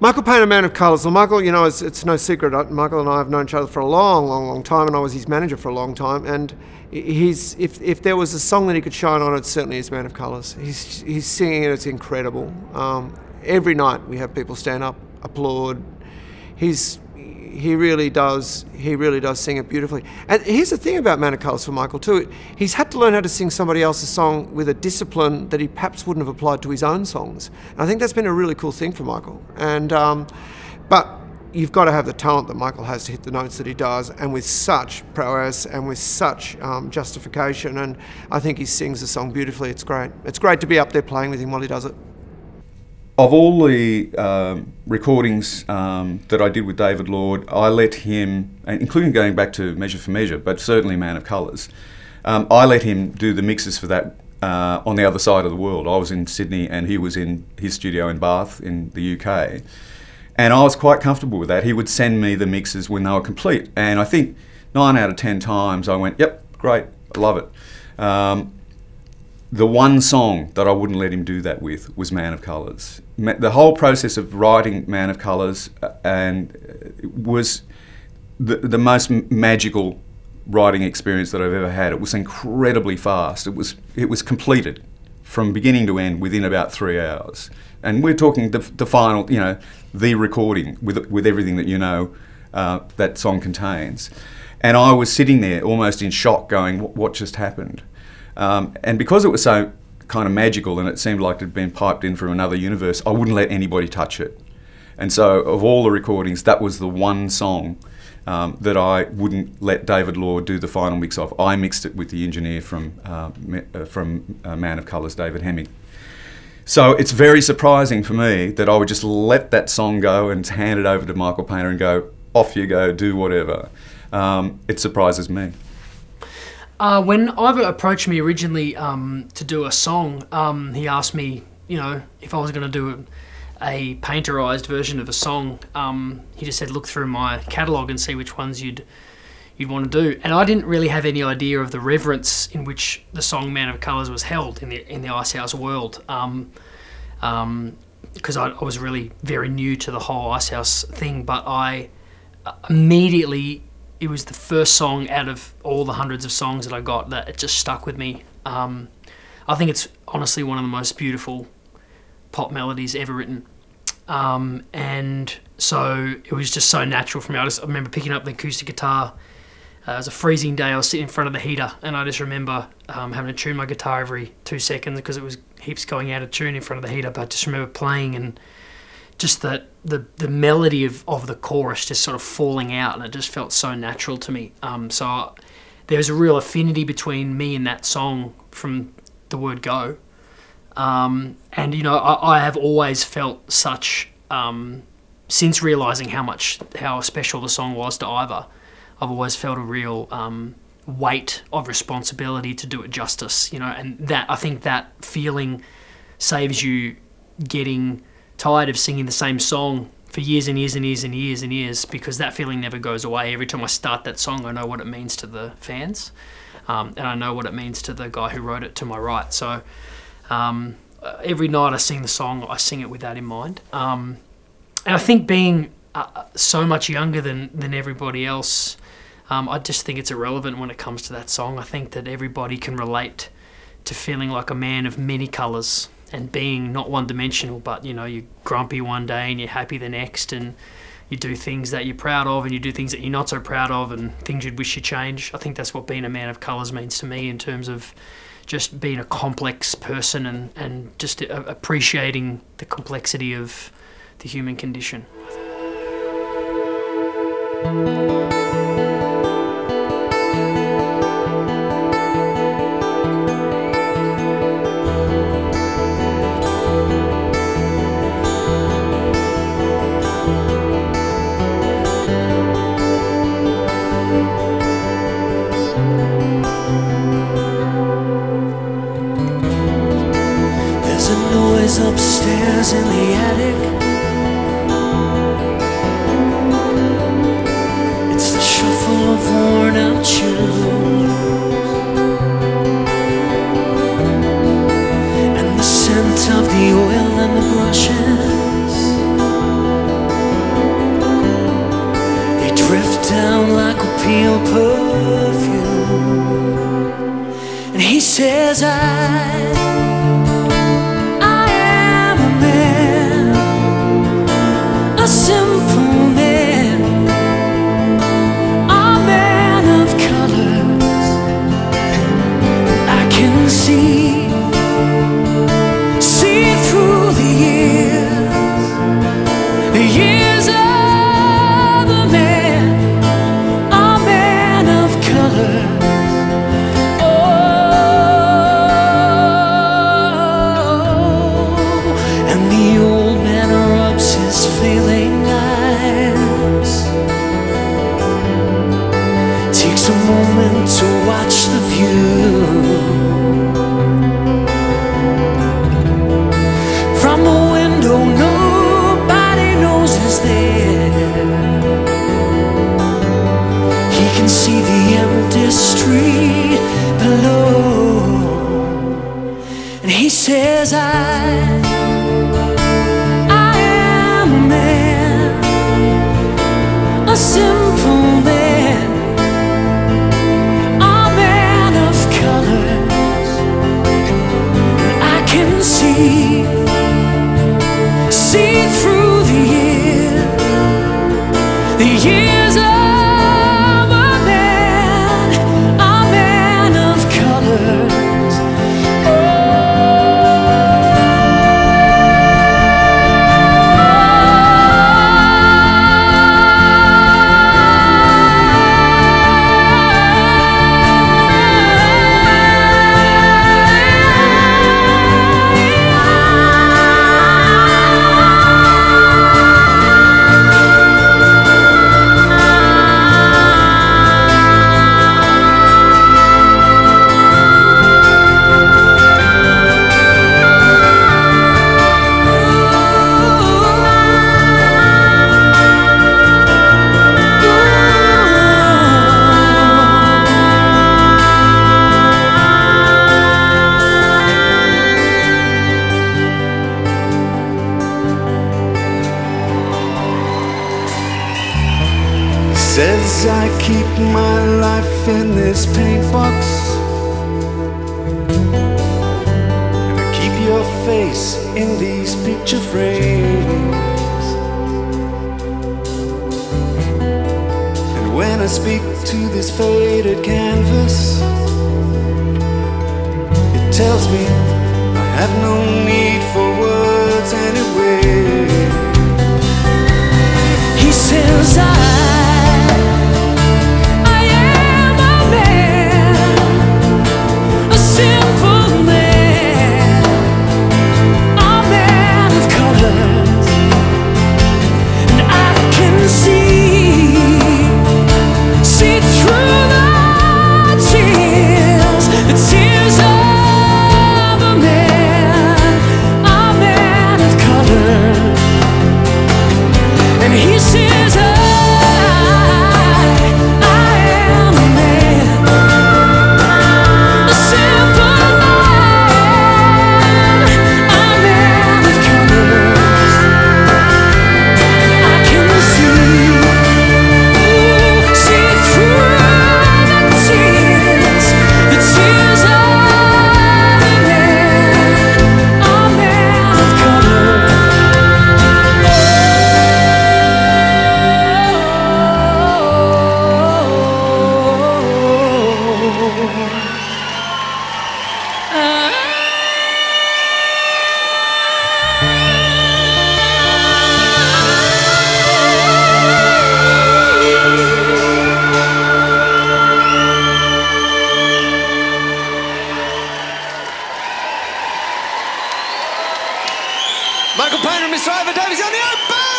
Michael Paynter, Man of Colours. Well, Michael, you know, it's no secret. Michael and I have known each other for a long, long, long time, and I was his manager for a long time. And he's, if there was a song that he could shine on, it certainly is Man of Colours. He's singing it, it's incredible. Every night we have people stand up, applaud. He really does sing it beautifully. And here's the thing about Man of Colours for Michael too. He's had to learn how to sing somebody else's song with a discipline that he perhaps wouldn't have applied to his own songs. And I think that's been a really cool thing for Michael. And, but you've got to have the talent that Michael has to hit the notes that he does, and with such prowess and with such justification. And I think he sings the song beautifully. It's great. It's great to be up there playing with him while he does it. Of all the recordings that I did with David Lord, I let him, including going back to Measure for Measure, but certainly Man of Colours, I let him do the mixes for that on the other side of the world. I was in Sydney and he was in his studio in Bath in the UK. And I was quite comfortable with that. He would send me the mixes when they were complete. And I think 9 out of 10 times I went, yep, great, I love it. The one song that I wouldn't let him do that with was Man of Colours. The whole process of writing Man of Colours was the most magical writing experience that I've ever had. It was incredibly fast. It was completed from beginning to end within about 3 hours. And we're talking the final, you know, the recording with everything that you know that song contains. And I was sitting there almost in shock going, what just happened? And because it was so kind of magical and it seemed like it had been piped in from another universe, I wouldn't let anybody touch it. And so of all the recordings, that was the one song that I wouldn't let David Lord do the final mix of. I mixed it with the engineer from Man of Colours, David Hemming. So it's very surprising for me that I would just let that song go and hand it over to Michael Paynter and go, off you go, do whatever. It surprises me. When Ivor approached me originally to do a song, he asked me, you know, if I was going to do a painterised version of a song. He just said, look through my catalogue and see which ones you'd want to do. And I didn't really have any idea of the reverence in which the song Man of Colours was held in the Icehouse world, because I was really very new to the whole Icehouse thing. But I immediately. It was the first song out of all the hundreds of songs that I got that it just stuck with me. I think it's honestly one of the most beautiful pop melodies ever written. And so it was just so natural for me. I remember picking up the acoustic guitar. It was a freezing day. I was sitting in front of the heater and I just remember having to tune my guitar every 2 seconds because it was heaps going out of tune in front of the heater. But I just remember playing and just the melody of the chorus just sort of falling out, and it just felt so natural to me. So there was a real affinity between me and that song from the word go. And you know, I have always felt such, since realising how special the song was to Ivor, I've always felt a real weight of responsibility to do it justice, you know, and that, I think that feeling saves you getting tired of singing the same song for years and years and years and years and years, because that feeling never goes away. Every time I start that song, I know what it means to the fans, and I know what it means to the guy who wrote it to my right. So every night I sing the song, I sing it with that in mind. And I think being so much younger than everybody else, I just think it's irrelevant when it comes to that song. I think that everybody can relate to feeling like a man of many colours, and being not one-dimensional, but, you know, you're grumpy one day and you're happy the next, and you do things that you're proud of and you do things that you're not so proud of and things you'd wish you changed. I think that's what being a man of colours means to me in terms of just being a complex person and just appreciating the complexity of the human condition. Upstairs in the attic, it's the shuffle of worn out shoes and the scent of the oil and the brushes. peel perfume. And he says, I am a man, a simple man, a man of colors. I can see through the years, the years of says I keep my life in this paint box, and I keep your face in these picture frames. And when I speak to this faded canvas, it tells me I have no need for words anyway. He says Michael Paynter, Mr. Ivor, David's on the open!